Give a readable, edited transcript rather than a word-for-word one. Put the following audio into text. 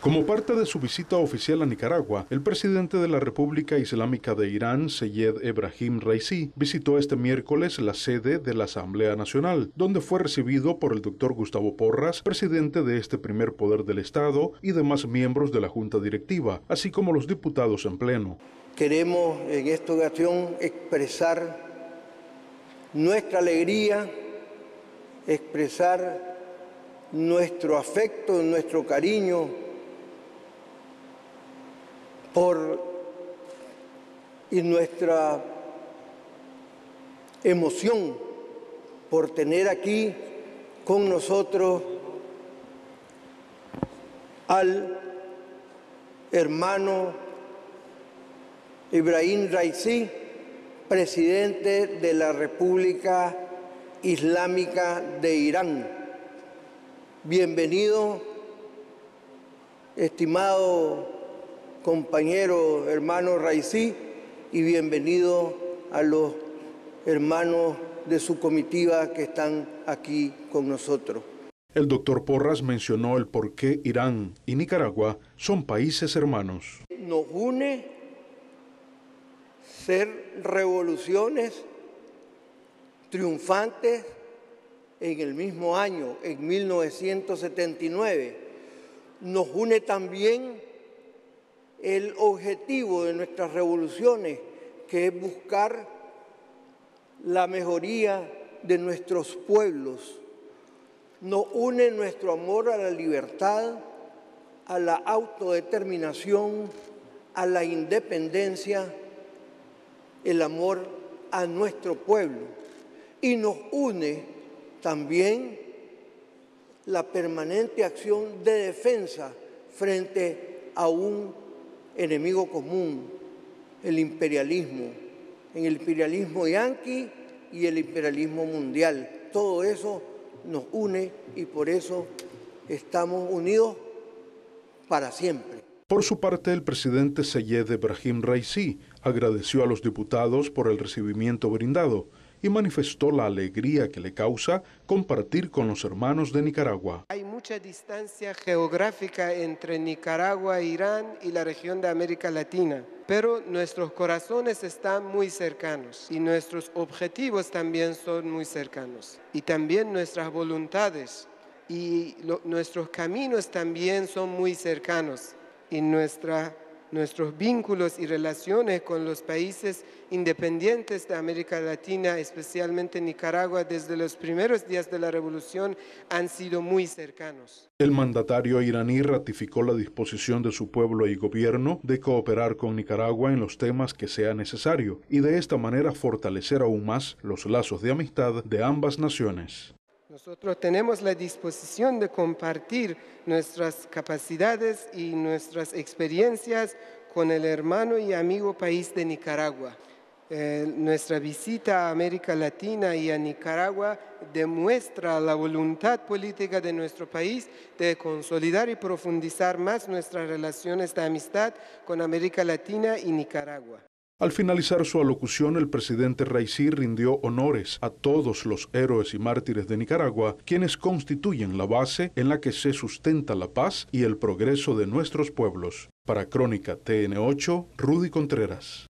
Como parte de su visita oficial a Nicaragua, el presidente de la República Islámica de Irán, Seyed Ebrahim Raisi, visitó este miércoles la sede de la Asamblea Nacional, donde fue recibido por el doctor Gustavo Porras, presidente de este primer poder del Estado, y demás miembros de la Junta Directiva, así como los diputados en pleno. Queremos en esta ocasión expresar nuestra alegría, expresar nuestro afecto, nuestro cariño y nuestra emoción por tener aquí con nosotros al hermano Ebrahim Raisi, presidente de la República Islámica de Irán. Bienvenido, estimado compañero, hermano Raisi, y bienvenido a los hermanos de su comitiva que están aquí con nosotros. El doctor Porras mencionó el por qué Irán y Nicaragua son países hermanos. Nos une ser revoluciones triunfantes en el mismo año, en 1979. Nos une también el objetivo de nuestras revoluciones, que es buscar la mejoría de nuestros pueblos. Nos une nuestro amor a la libertad, a la autodeterminación, a la independencia, el amor a nuestro pueblo. Y nos une también la permanente acción de defensa frente a un enemigo común, el imperialismo, en el imperialismo yanqui y el imperialismo mundial. Todo eso nos une y por eso estamos unidos para siempre. Por su parte, el presidente Seyed Ebrahim Raisi agradeció a los diputados por el recibimiento brindado y manifestó la alegría que le causa compartir con los hermanos de Nicaragua. Hay mucha distancia geográfica entre Nicaragua, Irán y la región de América Latina, pero nuestros corazones están muy cercanos y nuestros objetivos también son muy cercanos. Y también nuestras voluntades y nuestros caminos también son muy cercanos, y nuestros vínculos y relaciones con los países independientes de América Latina, especialmente Nicaragua, desde los primeros días de la revolución han sido muy cercanos. El mandatario iraní ratificó la disposición de su pueblo y gobierno de cooperar con Nicaragua en los temas que sea necesario y de esta manera fortalecer aún más los lazos de amistad de ambas naciones. Nosotros tenemos la disposición de compartir nuestras capacidades y nuestras experiencias con el hermano y amigo país de Nicaragua. Nuestra visita a América Latina y a Nicaragua demuestra la voluntad política de nuestro país de consolidar y profundizar más nuestras relaciones de amistad con América Latina y Nicaragua. Al finalizar su alocución, el presidente Raisi rindió honores a todos los héroes y mártires de Nicaragua, quienes constituyen la base en la que se sustenta la paz y el progreso de nuestros pueblos. Para Crónica TN8, Rudy Contreras.